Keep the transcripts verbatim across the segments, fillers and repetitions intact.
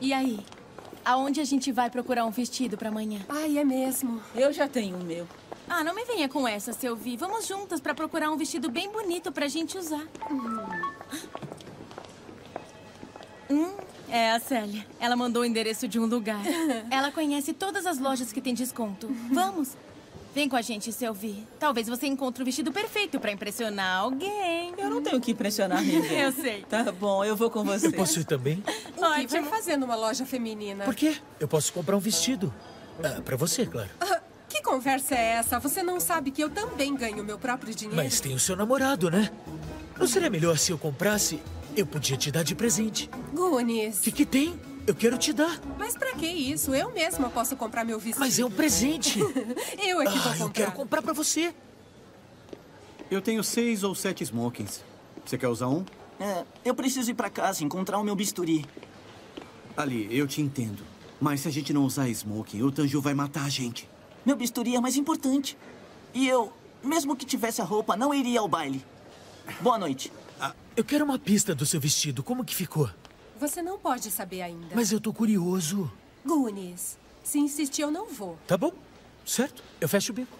E aí? Aonde a gente vai procurar um vestido pra amanhã? Ai, é mesmo. Eu já tenho o meu. Ah, não me venha com essa, Selvi. Vamos juntas pra procurar um vestido bem bonito pra gente usar. Hum, hum é a Célia. Ela mandou o endereço de um lugar. Ela conhece todas as lojas que tem desconto. Vamos? Vem com a gente, Selvi. Talvez você encontre o vestido perfeito pra impressionar alguém. Eu não tenho que impressionar ninguém. Eu sei. Tá bom, eu vou com você. Eu posso ir também? Ótimo. O que vai fazer numa loja feminina? Por quê? Eu posso comprar um vestido. Ah, pra você, claro. Ah, que conversa é essa? Você não sabe que eu também ganho meu próprio dinheiro? Mas tem o seu namorado, né? Não seria melhor se eu comprasse? Eu podia te dar de presente. Gunis. O que que tem? Eu quero te dar. Mas pra que isso? Eu mesma posso comprar meu vestido. Mas é um presente. Eu é que ah, vou comprar. Eu quero comprar pra você. Eu tenho seis ou sete smokings. Você quer usar um? É, eu preciso ir pra casa encontrar o meu bisturi. Ali, eu te entendo. Mas se a gente não usar smoking, o Tanju vai matar a gente. Meu bisturi é mais importante. E eu, mesmo que tivesse a roupa, não iria ao baile. Boa noite. Ah, eu quero uma pista do seu vestido. Como que ficou? Você não pode saber ainda. Mas eu tô curioso. Gunis, se insistir, eu não vou. Tá bom. Certo. Eu fecho o bico.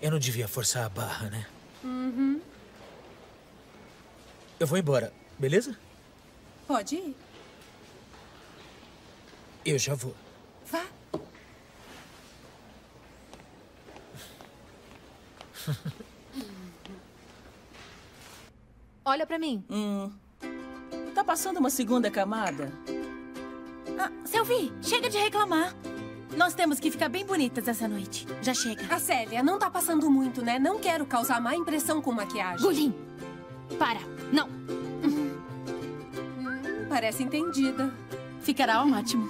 Eu não devia forçar a barra, né? Uhum. Eu vou embora, beleza? Pode ir. Eu já vou. Vá. Olha pra mim. Hum. Tá passando uma segunda camada? Ah, Selvi, chega de reclamar. Nós temos que ficar bem bonitas essa noite. Já chega. A Célia não tá passando muito, né? Não quero causar má impressão com maquiagem. Gulim, para. Não. Parece entendida. Ficará ótimo.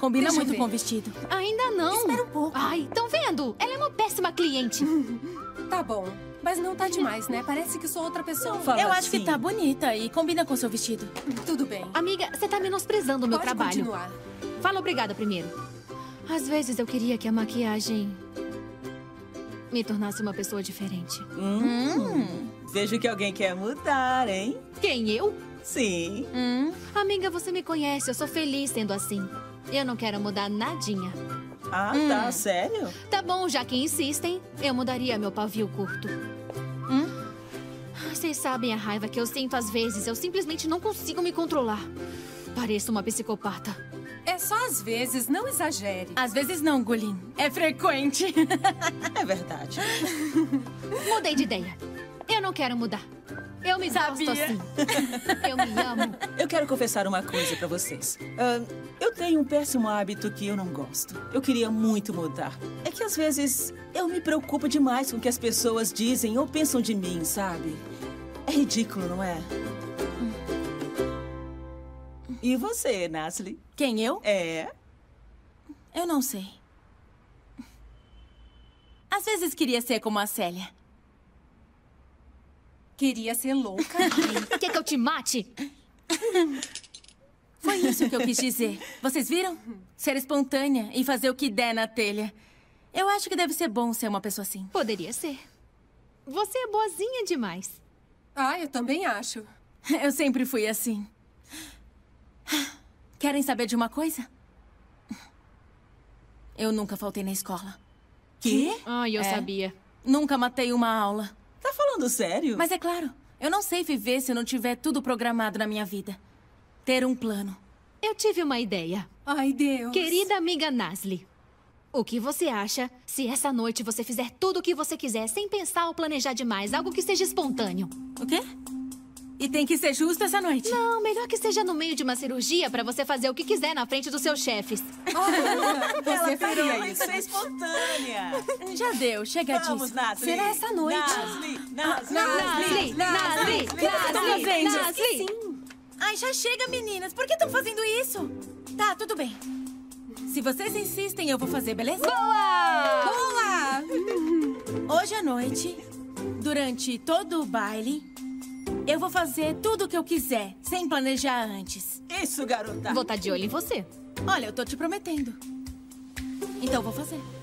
Combina Deixa muito com o vestido. Ainda não. Espera um pouco. Ai, tão vendo? Ela é uma péssima cliente. Tá bom. Mas não tá demais, né? Parece que sou outra pessoa. Não, eu acho assim. Que tá bonita e combina com seu vestido. Tudo bem. Amiga, você tá menosprezando o meu trabalho. Pode continuar. Fala obrigada primeiro. Às vezes eu queria que a maquiagem me tornasse uma pessoa diferente. Hum, hum. Vejo que alguém quer mudar, hein? Quem, eu? Sim. Hum. Amiga, você me conhece. Eu sou feliz sendo assim. Eu não quero mudar nadinha. Ah, hum. Tá, sério? Tá bom, já que insistem, eu mudaria meu pavio curto. Hum? Vocês sabem a raiva que eu sinto às vezes. Eu simplesmente não consigo me controlar. Pareço uma psicopata. É só às vezes, não exagere. Às vezes não, Gulim. É frequente. É verdade. Mudei de ideia. Eu não quero mudar. Eu me gosto assim. Eu me amo. Eu quero confessar uma coisa pra vocês. Uh, eu tenho um péssimo hábito que eu não gosto. Eu queria muito mudar. É que às vezes eu me preocupo demais com o que as pessoas dizem ou pensam de mim, sabe? É ridículo, não é? E você, Nasli? Quem, eu? É. Eu não sei. Às vezes queria ser como a Célia. Queria ser louca. Quer que eu te mate? Foi isso que eu quis dizer. Vocês viram? Ser espontânea e fazer o que der na telha. Eu acho que deve ser bom ser uma pessoa assim. Poderia ser. Você é boazinha demais. Ah, eu também acho. Eu sempre fui assim. Querem saber de uma coisa? Eu nunca faltei na escola. Quê? Ai, eu é. sabia. Nunca matei uma aula. Tá falando sério? Mas é claro, eu não sei viver se eu não tiver tudo programado na minha vida. Ter um plano. Eu tive uma ideia. Ai, Deus. Querida amiga Nasli, o que você acha se essa noite você fizer tudo o que você quiser, sem pensar ou planejar demais, algo que seja espontâneo? O quê? E tem que ser justo essa noite? Não, melhor que seja no meio de uma cirurgia pra você fazer o que quiser na frente dos seus chefes. Oh, ela faria isso. Ser espontânea. Já deu, chega Vamos, disso. Nasli. Será essa noite? Nasli, Nasli, Nasli, Nasli, Nasli, Nasli, Nasli, Nasli. Ai, já chega, meninas. Por que estão fazendo isso? Tá, tudo bem. Se vocês insistem, eu vou fazer, beleza? Boa! Boa! Hoje à noite, durante todo o baile, eu vou fazer tudo o que eu quiser, sem planejar antes. Isso, garota. Vou estar de olho em você. Olha, eu tô te prometendo. Então vou fazer.